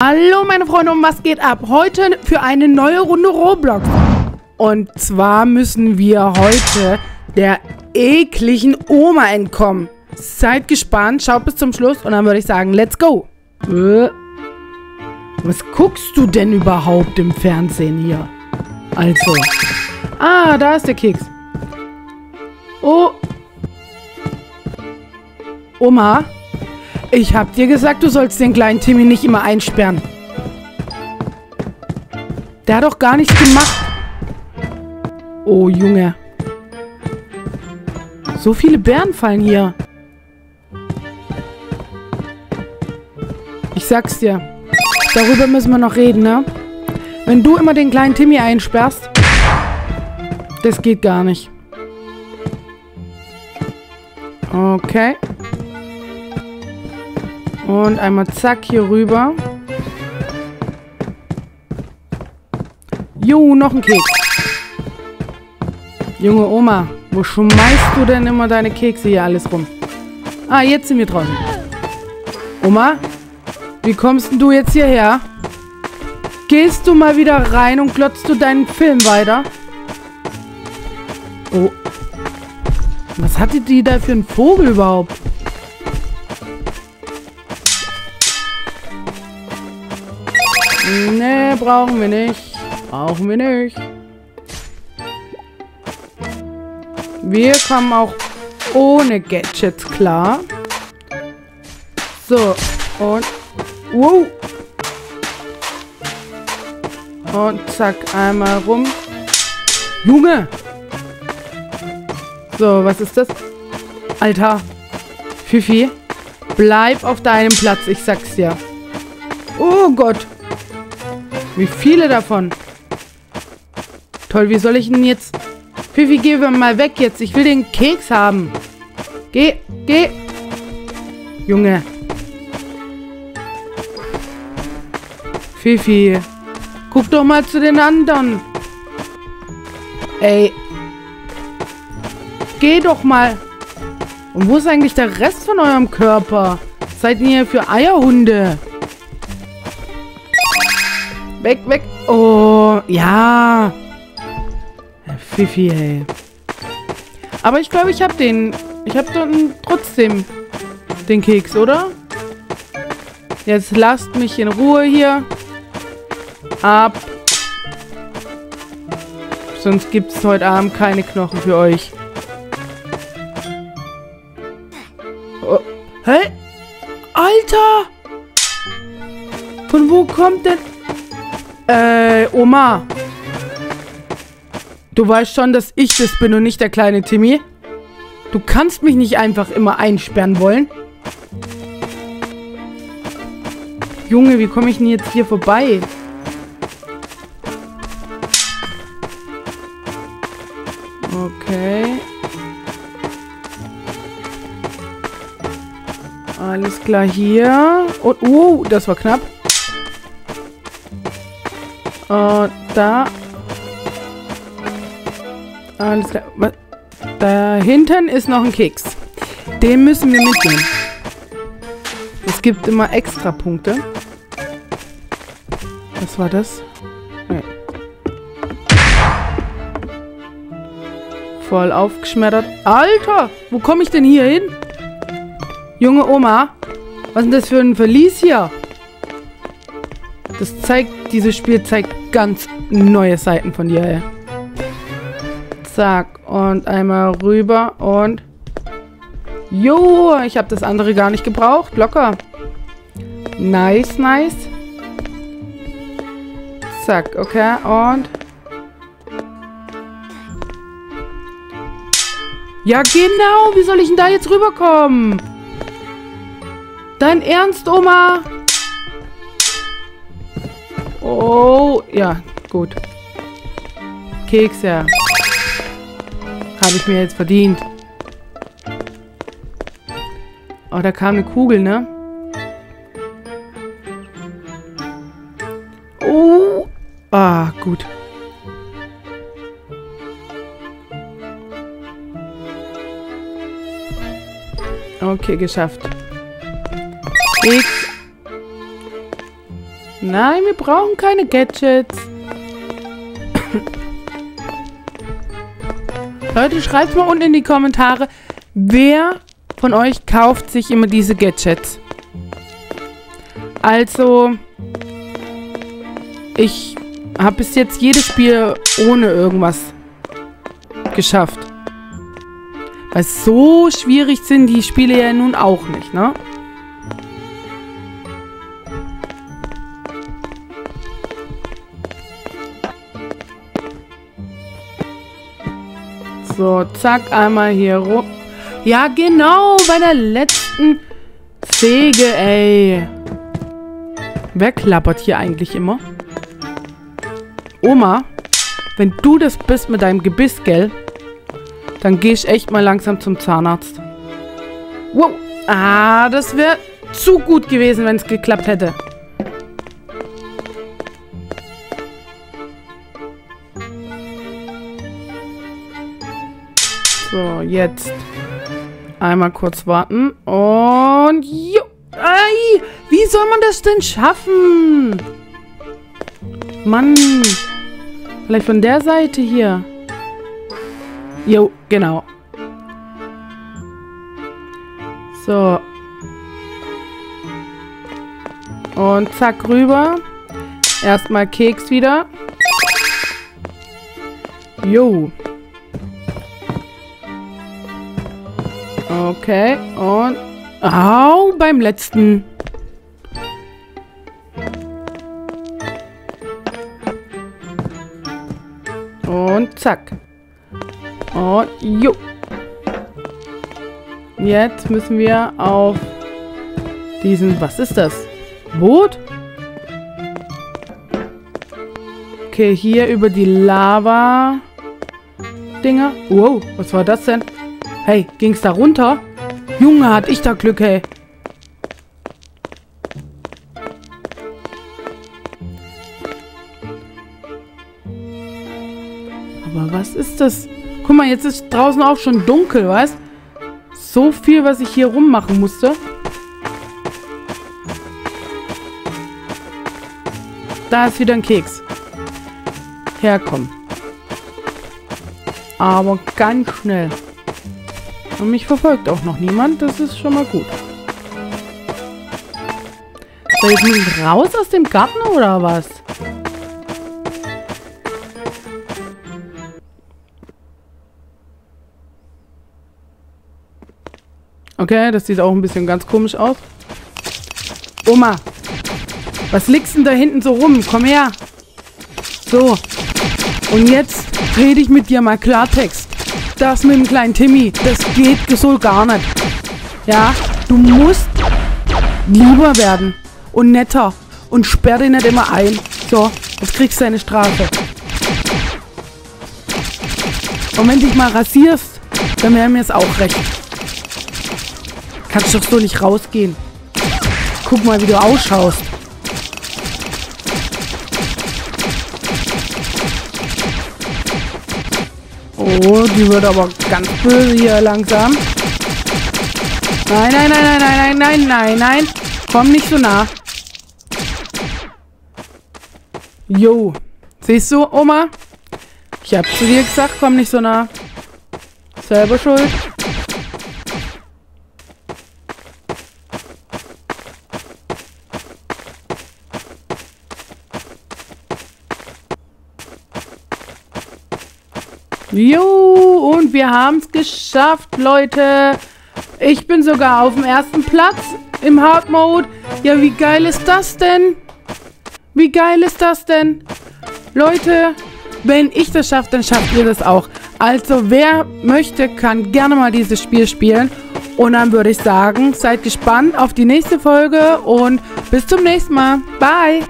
Hallo meine Freunde und was geht ab? Heute für eine neue Runde Roblox. Und zwar müssen wir heute der ekligen Oma entkommen. Seid gespannt, schaut bis zum Schluss und dann würde ich sagen, let's go. Was guckst du denn überhaupt im Fernsehen hier? Also. Ah, da ist der Keks. Oh. Oma. Ich hab dir gesagt, du sollst den kleinen Timmy nicht immer einsperren. Der hat doch gar nichts gemacht. Oh, Junge. So viele Bären fallen hier. Ich sag's dir. Darüber müssen wir noch reden, ne? Wenn du immer den kleinen Timmy einsperrst, das geht gar nicht. Okay. Und einmal zack hier rüber. Jo, noch ein Keks. Junge Oma, wo schmeißt du denn immer deine Kekse hier alles rum? Ah, jetzt sind wir draußen. Oma, wie kommst denn du jetzt hierher? Gehst du mal wieder rein und glotzt du deinen Film weiter? Oh. Was hatte die da für einen Vogel überhaupt? Nee, brauchen wir nicht. Brauchen wir nicht. Wir kommen auch ohne Gadgets klar. So, und... Wow! Und zack, einmal rum. Junge! So, was ist das? Alter! Fifi, bleib auf deinem Platz, ich sag's dir. Oh Gott! Wie viele davon? Toll, wie soll ich denn jetzt... Fifi, geh mal weg jetzt. Ich will den Keks haben. Geh, geh. Junge. Fifi, guck doch mal zu den anderen. Ey. Geh doch mal. Und wo ist eigentlich der Rest von eurem Körper? Seid ihr für Eierhunde? Weg, weg. Oh, ja. Fifi, ey. Aber ich glaube, ich hab dann trotzdem den Keks, oder? Jetzt lasst mich in Ruhe hier. Ab. Sonst gibt's heute Abend keine Knochen für euch. Oh. Hä? Alter! Von wo kommt denn... Oma. Du weißt schon, dass ich das bin und nicht der kleine Timmy. Du kannst mich nicht einfach immer einsperren wollen. Junge, wie komme ich denn jetzt hier vorbei? Okay. Alles klar hier. Und, oh, das war knapp. Und da. Alles klar. Da hinten ist noch ein Keks. Den müssen wir mitnehmen. Es gibt immer extra Punkte. Was war das? Nee. Voll aufgeschmettert. Alter! Wo komme ich denn hier hin? Junge Oma, was ist denn das für ein Verlies hier? Das zeigt, dieses Spiel zeigt ganz neue Seiten von dir, ey. Zack. Und einmal rüber und... Jo, ich habe das andere gar nicht gebraucht. Locker. Nice, nice. Zack, okay. Und... Ja, genau. Wie soll ich denn da jetzt rüberkommen? Dein Ernst, Oma? Oh, ja, gut. Kekse. Ja. Habe ich mir jetzt verdient. Oh, da kam eine Kugel, ne? Oh. Ah, gut. Okay, geschafft. Keks. Nein, wir brauchen keine Gadgets. Leute, schreibt mal unten in die Kommentare, wer von euch kauft sich immer diese Gadgets? Also, ich habe bis jetzt jedes Spiel ohne irgendwas geschafft. Weil so schwierig sind die Spiele ja nun auch nicht, ne? So, zack, einmal hier rum. Ja, genau, bei der letzten Säge, ey. Wer klappert hier eigentlich immer? Oma, wenn du das bist mit deinem Gebiss, gell? Dann geh ich echt mal langsam zum Zahnarzt. Wow. Ah, das wäre zu gut gewesen, wenn es geklappt hätte. So, jetzt einmal kurz warten und jo. Ei, wie soll man das denn schaffen? Mann, vielleicht von der Seite hier. Jo, genau. So. Und zack, rüber. Erstmal Keks wieder. Jo. Okay, und... Au, beim letzten. Und zack. Und jo. Jetzt müssen wir auf diesen... Was ist das? Boot? Okay, hier über die Lava-Dinger. Wow, was war das denn? Hey, ging's da runter? Junge, hatte ich da Glück, hey. Aber was ist das? Guck mal, jetzt ist draußen auch schon dunkel, weißt? So viel, was ich hier rummachen musste. Da ist wieder ein Keks. Herkommen. Aber ganz schnell. Und mich verfolgt auch noch niemand. Das ist schon mal gut. Soll ich nicht raus aus dem Garten oder was? Okay, das sieht auch ein bisschen ganz komisch aus. Oma, was liegst denn da hinten so rum? Komm her. So. Und jetzt rede ich mit dir mal Klartext. Das mit dem kleinen Timmy, das geht so gar nicht. Ja, du musst lieber werden und netter und sperr dich nicht immer ein. So, jetzt kriegst du deine Strafe. Und wenn du dich mal rasierst, dann wäre mir es auch recht. Kannst doch so nicht rausgehen. Guck mal, wie du ausschaust. Oh, die wird aber ganz böse hier langsam. Nein, nein, nein, nein, nein, nein, nein, nein, nein. Komm nicht so nah. Jo. Siehst du, Oma? Ich hab zu dir gesagt, komm nicht so nah. Selber schuld. Jo, und wir haben es geschafft, Leute. Ich bin sogar auf dem ersten Platz im Hard Mode. Ja, wie geil ist das denn? Wie geil ist das denn? Leute, wenn ich das schaffe, dann schafft ihr das auch. Also, wer möchte, kann gerne mal dieses Spiel spielen. Und dann würde ich sagen, seid gespannt auf die nächste Folge und bis zum nächsten Mal. Bye!